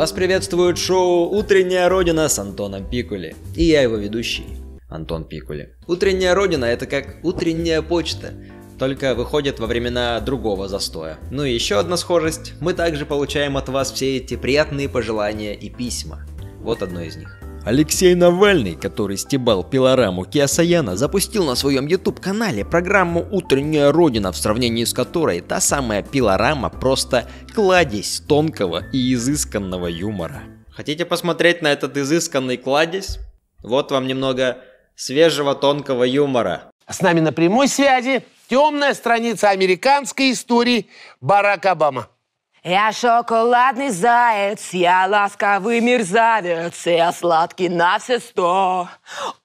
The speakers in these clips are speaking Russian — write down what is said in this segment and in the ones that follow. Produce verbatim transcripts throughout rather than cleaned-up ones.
Вас приветствует шоу «Утренняя Родина» с Антоном Пикули. И я его ведущий, Антон Пикули. «Утренняя Родина» — это как «Утренняя почта», только выходит во времена другого застоя. Ну и еще одна схожесть. Мы также получаем от вас все эти приятные пожелания и письма. Вот одно из них. Алексей Навальный, который стебал пилораму Кеосаяна, запустил на своем YouTube-канале программу «Утренняя Родина», в сравнении с которой та самая пилорама просто кладезь тонкого и изысканного юмора. Хотите посмотреть на этот изысканный кладезь? Вот вам немного свежего тонкого юмора. С нами на прямой связи темная страница американской истории Барак Обама. Я шоколадный заяц, я ласковый мерзавец, я сладкий на все сто.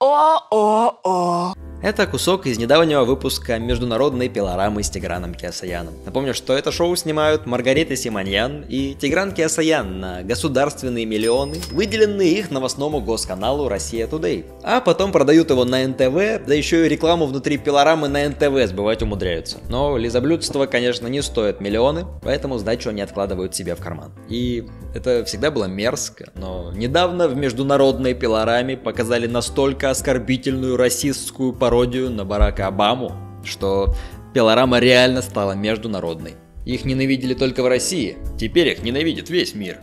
О-о-о. Это кусок из недавнего выпуска международной пилорамы с Тиграном Кеосаяном. Напомню, что это шоу снимают Маргарита Симоньян и Тигран Кеосаян на государственные миллионы, выделенные их новостному госканалу Россия Today. А потом продают его на эн тэ вэ, да еще и рекламу внутри пилорамы на эн тэ вэ сбывать умудряются. Но лизоблюдство, конечно, не стоит миллионы, поэтому сдачу они откладывают себе в карман. И это всегда было мерзко, но недавно в международной пилораме показали настолько оскорбительную расистскую пародию на Барака Обаму, что пилорама реально стала международной. Их ненавидели только в России, теперь их ненавидит весь мир.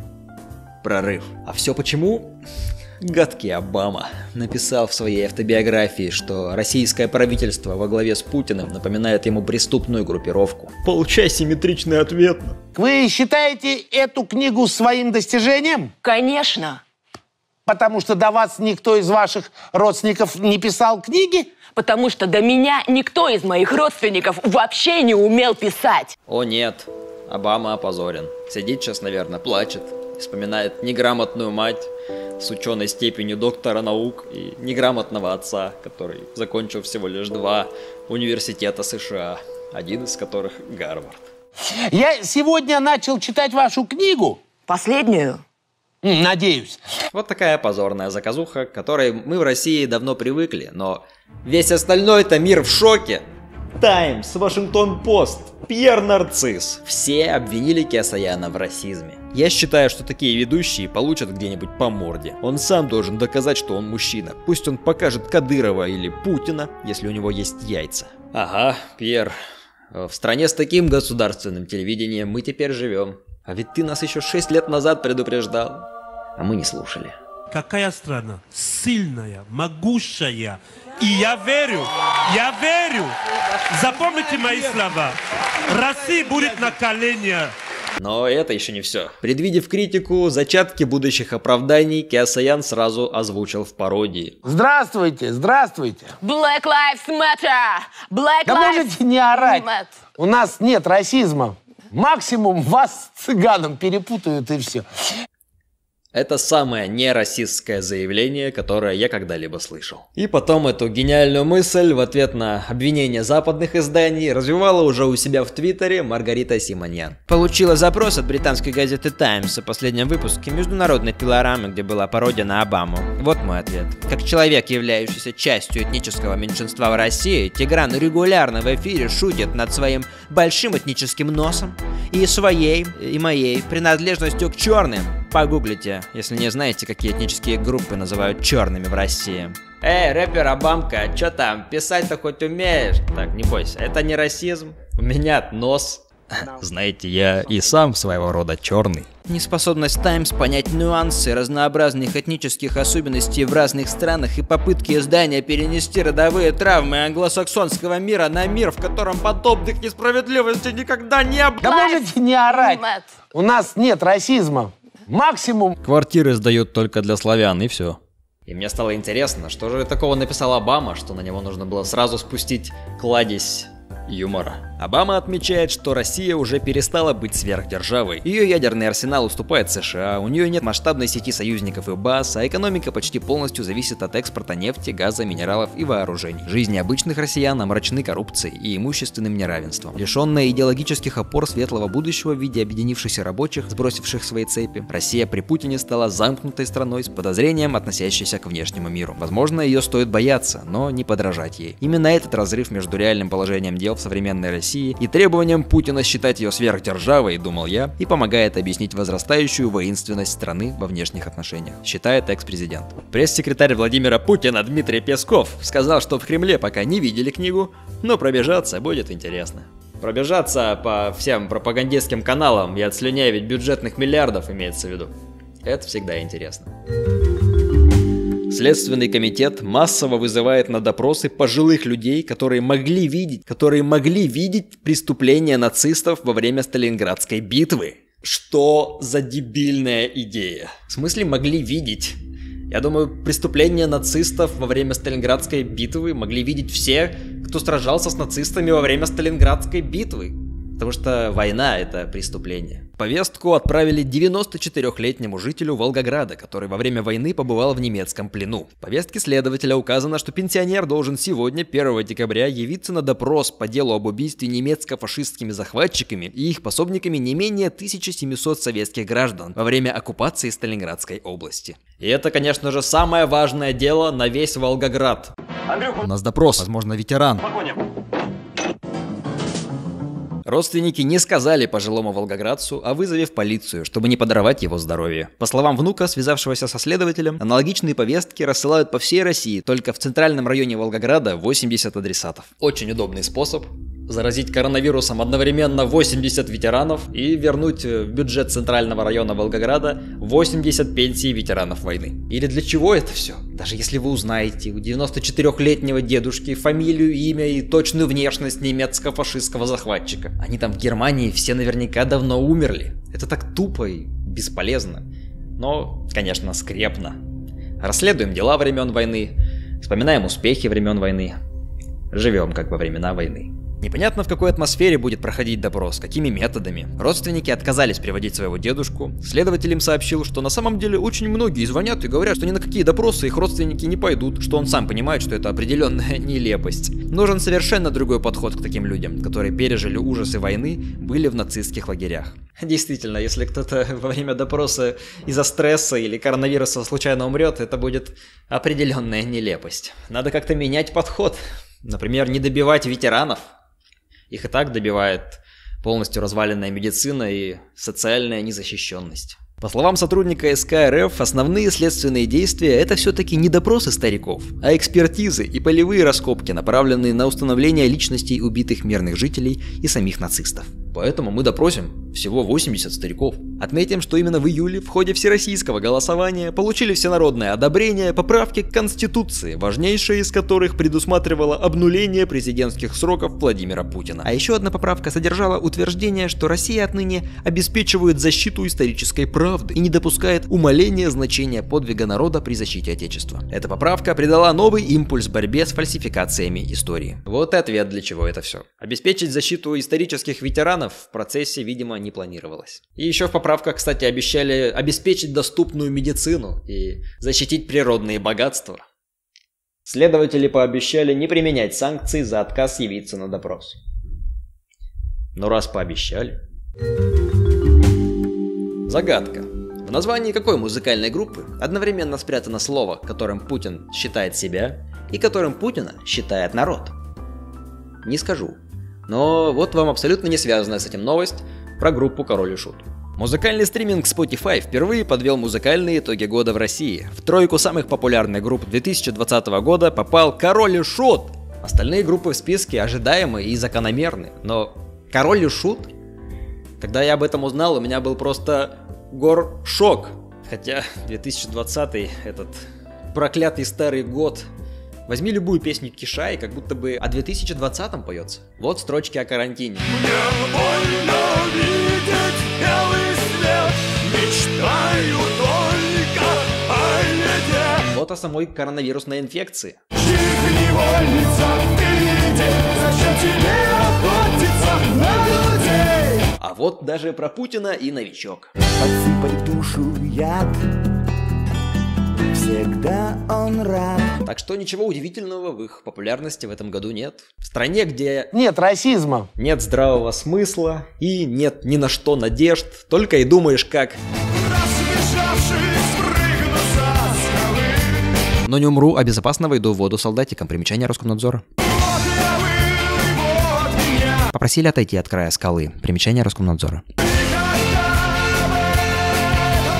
Прорыв. А все почему? Гадкий Обама написал в своей автобиографии, что российское правительство во главе с Путиным напоминает ему преступную группировку. Получай симметричный ответ. Вы считаете эту книгу своим достижением? Конечно. Потому что до вас никто из ваших родственников не писал книги? Потому что до меня никто из моих родственников вообще не умел писать. О нет, Обама опозорен. Сидит сейчас, наверное, плачет. Вспоминает неграмотную мать с ученой степенью доктора наук и неграмотного отца, который закончил всего лишь два университета США, один из которых Гарвард. Я сегодня начал читать вашу книгу. Последнюю? Надеюсь. Вот такая позорная заказуха, к которой мы в России давно привыкли, но весь остальной-то мир в шоке. Таймс, Вашингтон-Пост, Пьер Нарцис. Все обвинили Кеосаяна в расизме. Я считаю, что такие ведущие получат где-нибудь по морде. Он сам должен доказать, что он мужчина. Пусть он покажет Кадырова или Путина, если у него есть яйца. Ага, Пьер. В стране с таким государственным телевидением мы теперь живем. А ведь ты нас еще шесть лет назад предупреждал. А мы не слушали. Какая страна сильная, могущая. И я верю, я верю. Запомните мои слова. Россия будет на коленях. Но это еще не все. Предвидев критику, зачатки будущих оправданий, Кеосаян сразу озвучил в пародии. Здравствуйте, здравствуйте. Black Lives Matter. Black да lives... можете не орать. Matter. У нас нет расизма. Максимум вас с цыганом перепутают и все. Это самое нерасистское заявление, которое я когда-либо слышал. И потом эту гениальную мысль в ответ на обвинения западных изданий развивала уже у себя в Твиттере Маргарита Симоньян. Получила запрос от британской газеты Times о последнем выпуске международной пилорамы, где была пародия на Обаму. Вот мой ответ. Как человек, являющийся частью этнического меньшинства в России, Тигран регулярно в эфире шутит над своим большим этническим носом и своей, и моей принадлежностью к черным. Погуглите, если не знаете, какие этнические группы называют черными в России. Эй, рэпер Обамка, чё там, писать-то хоть умеешь? Так, не бойся, это не расизм, у меня нос. Знаете, я и сам своего рода черный. Неспособность Таймс понять нюансы разнообразных этнических особенностей в разных странах и попытки издания перенести родовые травмы англосаксонского мира на мир, в котором подобных несправедливостей никогда не было. Да можете не орать, у нас нет расизма. Максимум. Квартиры сдают только для славян, и все. И мне стало интересно, что же такого написал Обама, что на него нужно было сразу спустить кладезь юмора. Обама отмечает, что Россия уже перестала быть сверхдержавой. Ее ядерный арсенал уступает США, у нее нет масштабной сети союзников и баз, а экономика почти полностью зависит от экспорта нефти, газа, минералов и вооружений. Жизни обычных россиян омрачены коррупцией и имущественным неравенством. Лишенная идеологических опор светлого будущего в виде объединившихся рабочих, сбросивших свои цепи, Россия при Путине стала замкнутой страной с подозрением, относящейся к внешнему миру. Возможно, ее стоит бояться, но не подражать ей. Именно этот разрыв между реальным положением дел в современной России и требованием Путина считать ее сверхдержавой, думал я, и помогает объяснить возрастающую воинственность страны во внешних отношениях, считает экс-президент. Пресс-секретарь Владимира Путина Дмитрий Песков сказал, что в Кремле пока не видели книгу, но пробежаться будет интересно. Пробежаться по всем пропагандистским каналам и отслюнявить бюджетных миллиардов имеется в виду. Это всегда интересно. Следственный комитет массово вызывает на допросы пожилых людей, которые могли видеть, которые могли видеть преступления нацистов во время Сталинградской битвы. Что за дебильная идея? В смысле могли видеть? Я думаю, преступления нацистов во время Сталинградской битвы могли видеть все, кто сражался с нацистами во время Сталинградской битвы. Потому что война — это преступление. Повестку отправили девяносто четырёхлетнему жителю Волгограда, который во время войны побывал в немецком плену. В повестке следователя указано, что пенсионер должен сегодня, первого декабря, явиться на допрос по делу об убийстве немецко-фашистскими захватчиками и их пособниками не менее тысячи семисот советских граждан во время оккупации Сталинградской области. И это, конечно же, самое важное дело на весь Волгоград. Андрюха. У нас допрос, возможно, ветеран. Родственники не сказали пожилому волгоградцу о вызове в полицию, чтобы не подорвать его здоровье. По словам внука, связавшегося со следователем, аналогичные повестки рассылают по всей России, только в центральном районе Волгограда восемьдесят адресатов. Очень удобный способ заразить коронавирусом одновременно восемьдесят ветеранов и вернуть в бюджет центрального района Волгограда восемьдесят пенсий ветеранов войны. Или для чего это все? Даже если вы узнаете у девяносто четырёхлетнего дедушки фамилию, имя и точную внешность немецко-фашистского захватчика. Они там в Германии все наверняка давно умерли. Это так тупо и бесполезно. Но, конечно, скрепно. Расследуем дела времен войны, вспоминаем успехи времен войны. Живем как во времена войны. Непонятно, в какой атмосфере будет проходить допрос, какими методами. Родственники отказались приводить своего дедушку. Следователь им сообщил, что на самом деле очень многие звонят и говорят, что ни на какие допросы их родственники не пойдут, что он сам понимает, что это определенная нелепость. Нужен совершенно другой подход к таким людям, которые пережили ужасы войны, были в нацистских лагерях. Действительно, если кто-то во время допроса из-за стресса или коронавируса случайно умрет, это будет определенная нелепость. Надо как-то менять подход. Например, не добивать ветеранов. Их и так добивает полностью разваленная медицина и социальная незащищенность. По словам сотрудника СК РФ, основные следственные действия – это все-таки не допросы стариков, а экспертизы и полевые раскопки, направленные на установление личностей убитых мирных жителей и самих нацистов. Поэтому мы допросим всего восемьдесят стариков. Отметим, что именно в июле в ходе всероссийского голосования получили всенародное одобрение поправки к Конституции, важнейшая из которых предусматривала обнуление президентских сроков Владимира Путина. А еще одна поправка содержала утверждение, что Россия отныне обеспечивает защиту исторической правды и не допускает умаления значения подвига народа при защите Отечества. Эта поправка придала новый импульс борьбе с фальсификациями истории. Вот и ответ, для чего это все. Обеспечить защиту исторических ветеранов в процессе, видимо, не планировалось. И еще в поправках, кстати, обещали обеспечить доступную медицину и защитить природные богатства. Следователи пообещали не применять санкции за отказ явиться на допрос. Но раз пообещали... Загадка. В названии какой музыкальной группы одновременно спрятано слово, которым Путин считает себя, и которым Путина считает народ? Не скажу. Но вот вам абсолютно не связанная с этим новость про группу «Король и Шут». Музыкальный стриминг Spotify впервые подвел музыкальные итоги года в России. В тройку самых популярных групп две тысячи двадцатого года попал «Король и Шут». Остальные группы в списке ожидаемы и закономерны. Но «Король и Шут»? Когда я об этом узнал, у меня был просто горшок. Хотя две тысячи двадцатый, этот проклятый старый год... Возьми любую песню Киша, и как будто бы о две тысячи двадцатом поется. Вот строчки о карантине. Мне больно видеть белый свет, мечтаю только о лете. Вот о самой коронавирусной инфекции. А вот даже про Путина и новичок. Подсыпай душу яд. Всегда он рад. Так что ничего удивительного в их популярности в этом году нет. В стране, где нет расизма, нет здравого смысла и нет ни на что надежд, только и думаешь как... Но не умру, а безопасно войду в воду солдатиком. Примечание Роскомнадзора. Вот я был, и вот Попросили отойти от края скалы. Примечание Роскомнадзора.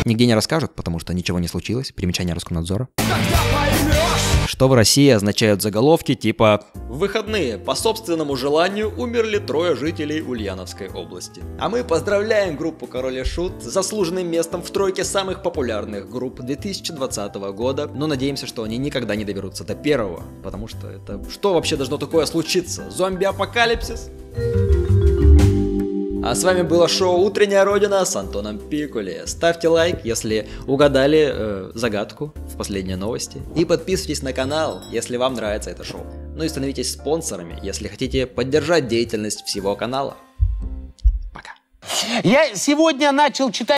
Нигде не расскажут, потому что ничего не случилось. Примечание Роскомнадзора. Что в России означают заголовки типа «В выходные по собственному желанию умерли трое жителей Ульяновской области». А мы поздравляем группу «Король и Шут» с заслуженным местом в тройке самых популярных групп две тысячи двадцатого года, но надеемся, что они никогда не доберутся до первого, потому что это... Что вообще должно такое случиться? Зомби-апокалипсис? А с вами было шоу «Утренняя Родина» с Антоном Пикули. Ставьте лайк, если угадали э, загадку в последней новости. И подписывайтесь на канал, если вам нравится это шоу. Ну и становитесь спонсорами, если хотите поддержать деятельность всего канала. Пока. Я сегодня начал читать...